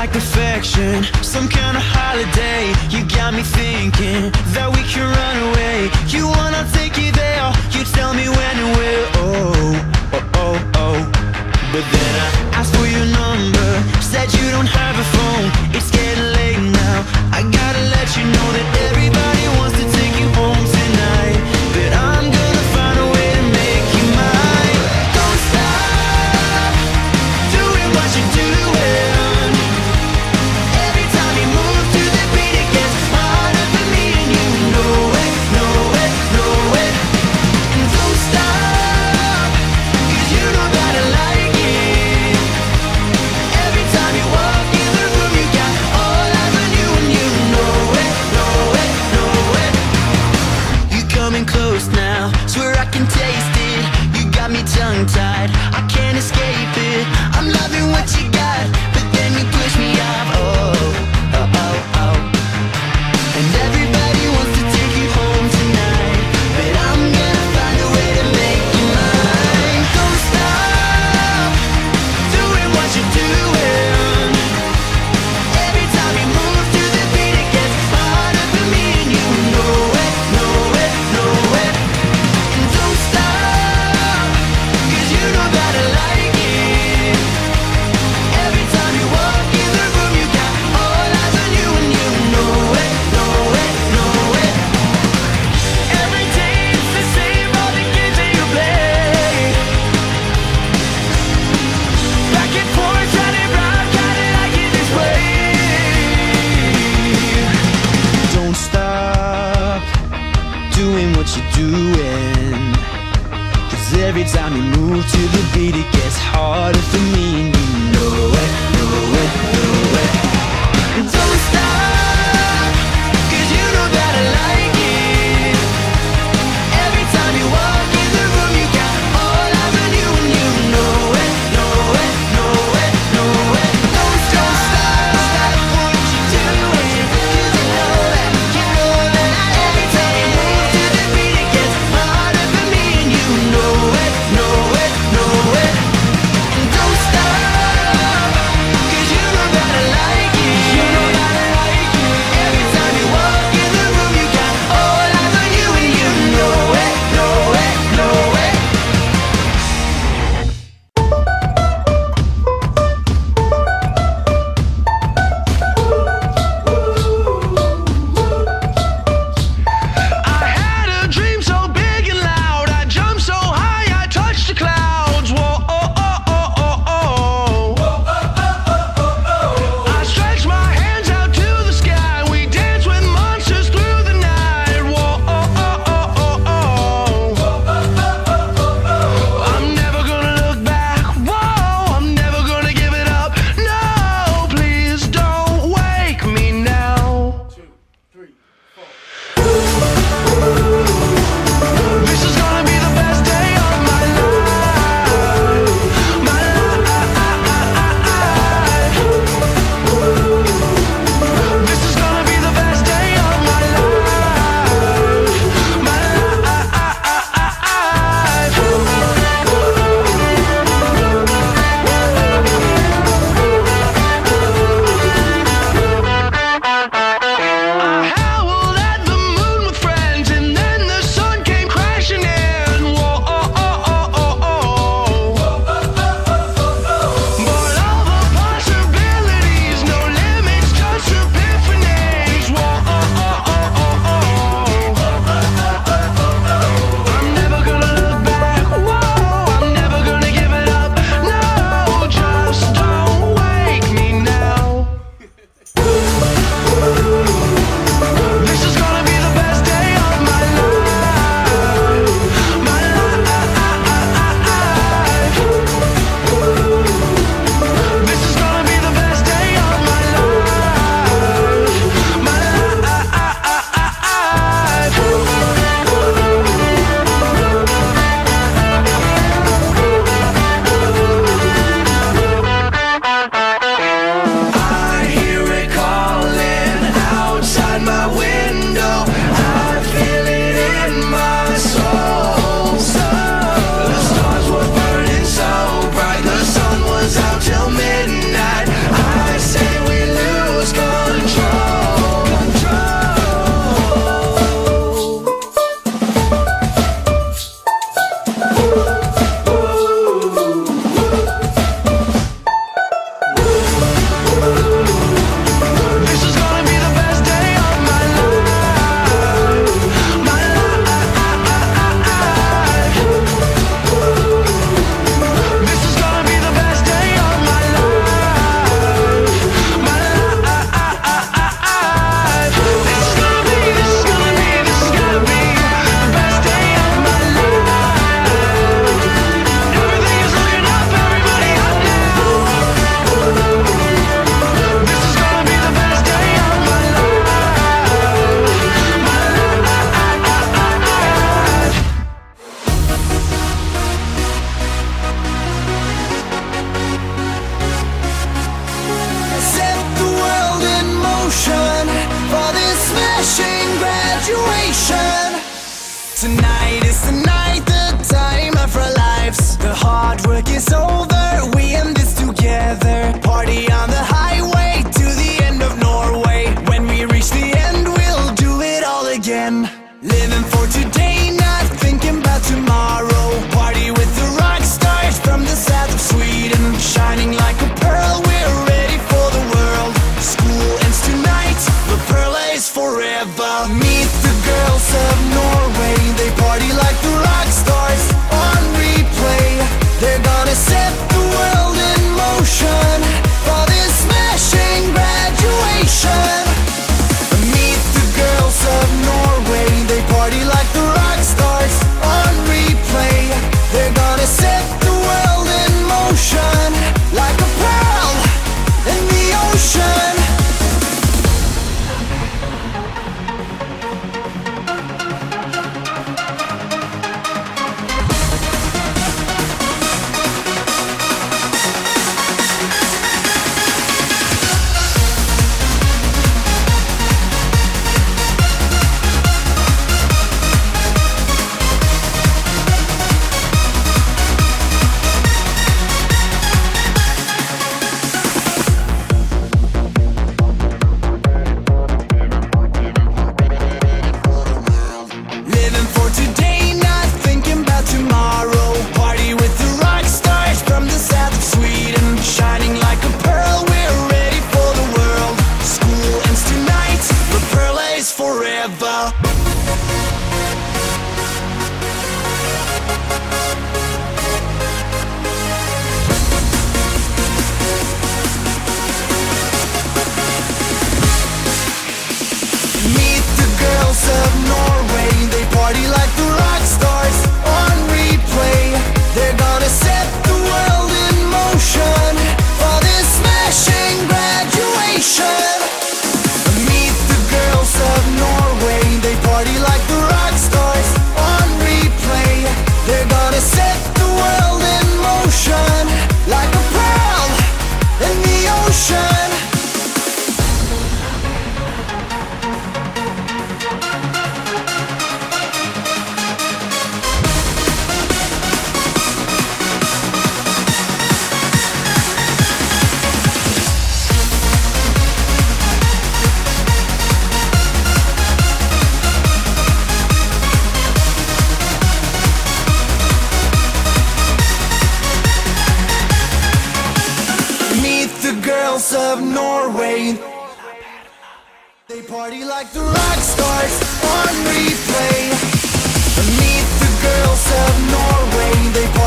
like perfection, some kind of holiday. You got me thinking that we can run away. You wanna take it there, you tell me when and where. Oh, oh, oh, oh. But then I asked for your number, said you don't have a phone. It's getting late now, I gotta let you know that everybody wants to take you home tonight, but I'm gonna find a way to make you mine. Don't stop doing what you do. night is the night, the time of our lives. The hard work is over, we end this together. Party on the highway to the end of Norway. When we reach the end, we'll do it all again. Living for today, not thinking about tomorrow. Party with the rock stars from the south of Sweden. Shining like a pearl, we're ready for the world. School ends tonight, the pearl is forever. Meet the girls of Norway, they party like the rock stars on replay. They're gonna set the world in motion for this smashing graduation. Meet the girls of Norway, they party like the rock stars on replay. They're gonna set the world in motion like a pearl in the ocean. Of Norway, they party like the rock stars on replay. Meet the girls of Norway, they